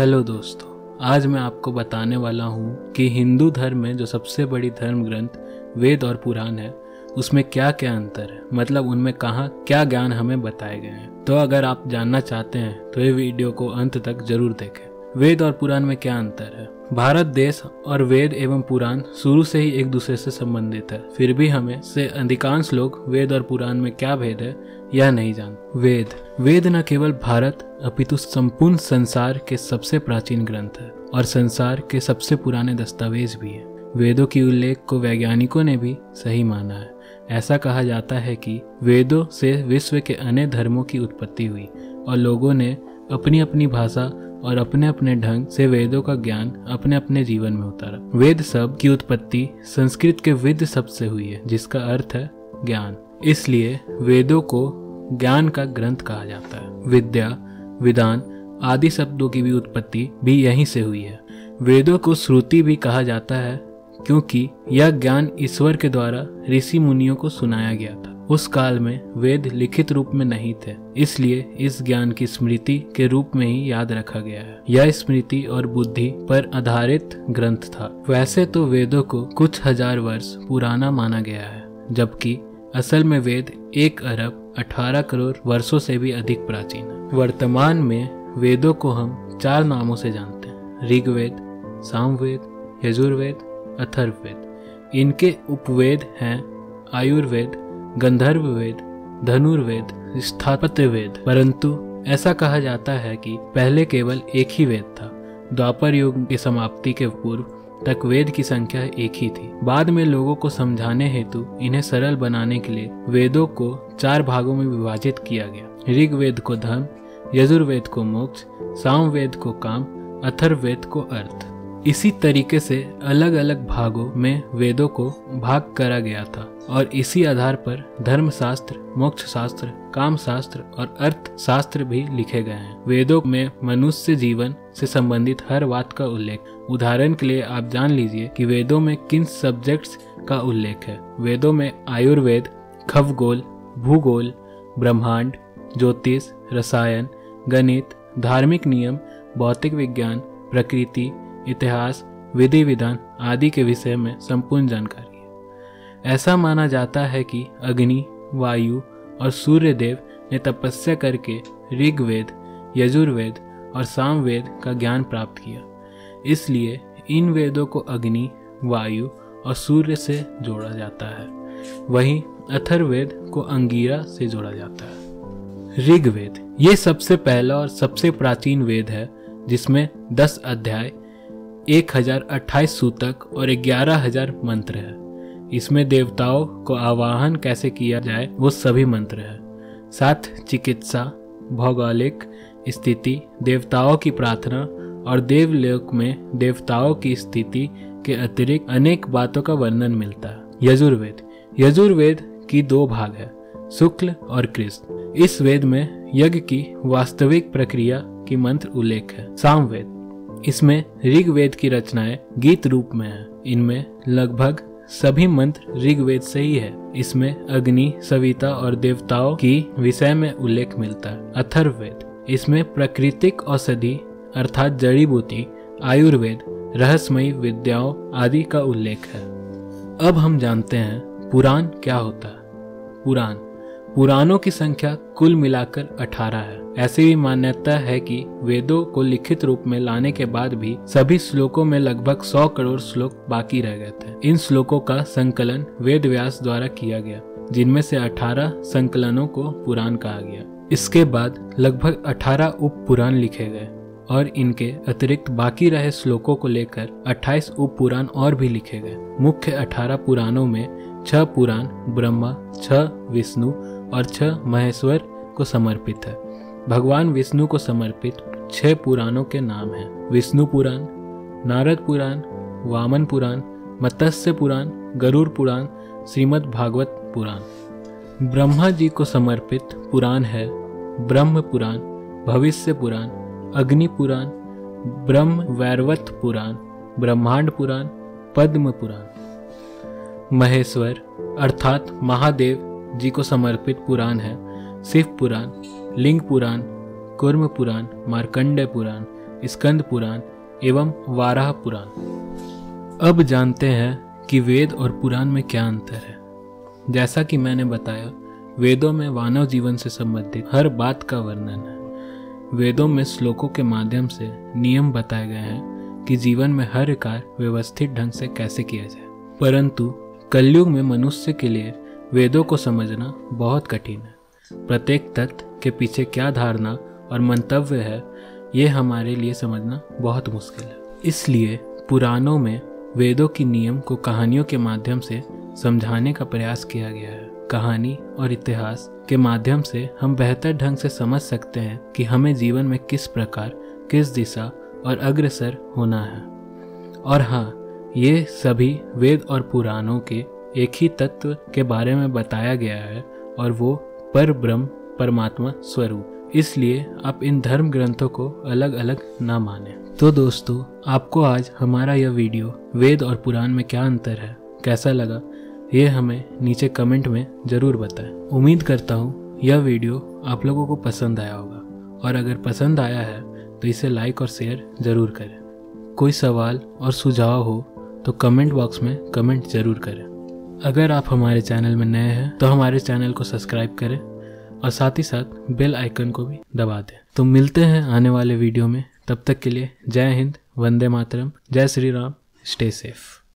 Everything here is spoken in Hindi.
हेलो दोस्तों, आज मैं आपको बताने वाला हूँ कि हिंदू धर्म में जो सबसे बड़ी धर्म ग्रंथ वेद और पुराण है उसमें क्या क्या अंतर है, मतलब उनमें कहाँ क्या ज्ञान हमें बताए गए हैं। तो अगर आप जानना चाहते हैं तो ये वीडियो को अंत तक जरूर देखें। वेद और पुराण में क्या अंतर है? भारत देश और वेद एवं पुराण शुरू से ही एक दूसरे से संबंधित है, फिर भी हमें से अधिकांश लोग वेद और पुराण में क्या भेद है यह नहीं जानते। वेद न केवल भारत अपितु संपूर्ण संसार के सबसे प्राचीन ग्रंथ है और संसार के सबसे पुराने दस्तावेज भी है। वेदों की उल्लेख को वैज्ञानिकों ने भी सही माना है। ऐसा कहा जाता है कि वेदों से विश्व के अनेक धर्मों की उत्पत्ति हुई और लोगों ने अपनी अपनी भाषा और अपने अपने ढंग से वेदों का ज्ञान अपने अपने जीवन में उतारा। वेद शब्द की उत्पत्ति संस्कृत के विद शब्द से हुई है, जिसका अर्थ है ज्ञान, इसलिए वेदों को ज्ञान का ग्रंथ कहा जाता है। विद्या, विधान आदि शब्दों की भी उत्पत्ति भी यहीं से हुई है। वेदों को श्रुति भी कहा जाता है क्योंकि यह ज्ञान ईश्वर के द्वारा ऋषि मुनियों को सुनाया गया था। उस काल में वेद लिखित रूप में नहीं थे, इसलिए इस ज्ञान की स्मृति के रूप में ही याद रखा गया है। यह स्मृति और बुद्धि पर आधारित ग्रंथ था। वैसे तो वेदों को कुछ हजार वर्ष पुराना माना गया है, जबकि असल में वेद 1 अरब 18 करोड़ वर्षों से भी अधिक प्राचीन है। वर्तमान में वेदों को हम 4 नामों से जानते हैं, ऋग्वेद, सामवेद, यजुर्वेद, अथर्ववेद। इनके उपवेद हैं आयुर्वेद, गंधर्ववेद, धनुर्वेद, स्थापत्यवेद। परंतु ऐसा कहा जाता है कि पहले केवल एक ही वेद था। द्वापर युग की समाप्ति के पूर्व तक वेद की संख्या एक ही थी। बाद में लोगों को समझाने हेतु इन्हें सरल बनाने के लिए वेदों को 4 भागों में विभाजित किया गया। ऋग्वेद को धर्म, यजुर्वेद को मोक्ष, सामवेद को काम, अथर्ववेद को अर्थ। इसी तरीके से अलग अलग भागों में वेदों को भाग करा गया था और इसी आधार पर धर्मशास्त्र, मोक्ष शास्त्र, काम शास्त्र और अर्थ शास्त्र भी लिखे गए हैं। वेदों में मनुष्य जीवन से संबंधित हर बात का उल्लेख, उदाहरण के लिए आप जान लीजिए कि वेदों में किन सब्जेक्ट्स का उल्लेख है। वेदों में आयुर्वेद, खगोल, भूगोल, ब्रह्मांड, ज्योतिष, रसायन, गणित, धार्मिक नियम, भौतिक विज्ञान, प्रकृति, इतिहास, विधि विधान आदि के विषय में संपूर्ण जानकारी है। ऐसा माना जाता है कि अग्नि, वायु और सूर्य देव ने तपस्या करके ऋग्वेद, यजुर्वेद और सामवेद का ज्ञान प्राप्त किया, इसलिए इन वेदों को अग्नि, वायु और सूर्य से जोड़ा जाता है। वहीं अथर्ववेद को अंगिरा से जोड़ा जाता है। ऋग्वेद ये सबसे पहला और सबसे प्राचीन वेद है, जिसमें 10 अध्याय, 1028 सूतक और 11000 मंत्र है। इसमें देवताओं को आवाहन कैसे किया जाए वो सभी मंत्र है। साथ चिकित्सा, भौगोलिक स्थिति, देवताओं की प्रार्थना और देवलोक में देवताओं की स्थिति के अतिरिक्त अनेक बातों का वर्णन मिलता है। यजुर्वेद की 2 भाग है, शुक्ल और कृष्ण। इस वेद में यज्ञ की वास्तविक प्रक्रिया की मंत्र उल्लेख है। सामवेद, इसमें ऋग्वेद की रचनाएं गीत रूप में है। इनमें लगभग सभी मंत्र ऋग्वेद से ही है। इसमें अग्नि, सविता और देवताओं की विषय में उल्लेख मिलता है। अथर्ववेद, इसमें प्राकृतिक औषधि अर्थात जड़ी बूटी, आयुर्वेद, रहस्यमयी विद्याओं आदि का उल्लेख है। अब हम जानते हैं पुराण क्या होता है। पुराणों की संख्या कुल मिलाकर 18 है। ऐसी भी मान्यता है कि वेदों को लिखित रूप में लाने के बाद भी सभी श्लोकों में लगभग 100 करोड़ श्लोक बाकी रह गए थे। इन श्लोकों का संकलन वेद व्यास द्वारा किया गया, जिनमें से 18 संकलनों को पुराण कहा गया। इसके बाद लगभग 18 उप पुराण लिखे गए और इनके अतिरिक्त बाकी रहे श्लोकों को लेकर 28 उप पुराण और भी लिखे गए। मुख्य 18 पुराणों में 6 पुराण ब्रह्मा, 6 विष्णु और 6 महेश्वर को समर्पित है। भगवान विष्णु को समर्पित 6 पुराणों के नाम हैं, विष्णु पुराण, नारद पुराण, वामन पुराण, मत्स्य पुराण, गरुड़ पुराण, श्रीमद् भागवत पुराण। ब्रह्मा जी को समर्पित पुराण है ब्रह्म पुराण, भविष्य पुराण, अग्नि पुराण, ब्रह्म वैवर्त पुराण, ब्रह्मांड पुराण, पद्म पुराण। महेश्वर अर्थात महादेव जी को समर्पित पुराण है शिव पुराण, लिंग पुराण, कूर्म पुराण, मार्कंडेय पुराण, स्कंद पुराण एवं वाराह पुराण। अब जानते हैं कि वेद और पुराण में क्या अंतर है। जैसा कि मैंने बताया, वेदों में मानव जीवन से संबंधित हर बात का वर्णन है। वेदों में श्लोकों के माध्यम से नियम बताए गए हैं कि जीवन में हर कार्य व्यवस्थित ढंग से कैसे किया जाए। परंतु कलयुग में मनुष्य के लिए वेदों को समझना बहुत कठिन है। प्रत्येक तत्व के पीछे क्या धारणा और मंतव्य है, ये हमारे लिए समझना बहुत मुश्किल है। इसलिए पुराणों में वेदों की नियम को कहानियों के माध्यम से समझाने का प्रयास किया गया है। कहानी और इतिहास के माध्यम से हम बेहतर ढंग से समझ सकते हैं कि हमें जीवन में किस प्रकार, किस दिशा और अग्रसर होना है। और हाँ, ये सभी वेद और पुराणों के एक ही तत्व के बारे में बताया गया है, और वो परब्रह्म परमात्मा स्वरूप। इसलिए आप इन धर्म ग्रंथों को अलग अलग ना माने। तो दोस्तों, आपको आज हमारा यह वीडियो वेद और पुराण में क्या अंतर है कैसा लगा, ये हमें नीचे कमेंट में ज़रूर बताएं। उम्मीद करता हूँ यह वीडियो आप लोगों को पसंद आया होगा, और अगर पसंद आया है तो इसे लाइक और शेयर ज़रूर करें। कोई सवाल और सुझाव हो तो कमेंट बॉक्स में कमेंट ज़रूर करें। अगर आप हमारे चैनल में नए हैं तो हमारे चैनल को सब्सक्राइब करें और साथ ही साथ बेल आइकन को भी दबा दें। तो मिलते हैं आने वाले वीडियो में। तब तक के लिए जय हिंद, वंदे मातरम, जय श्री राम, स्टे सेफ।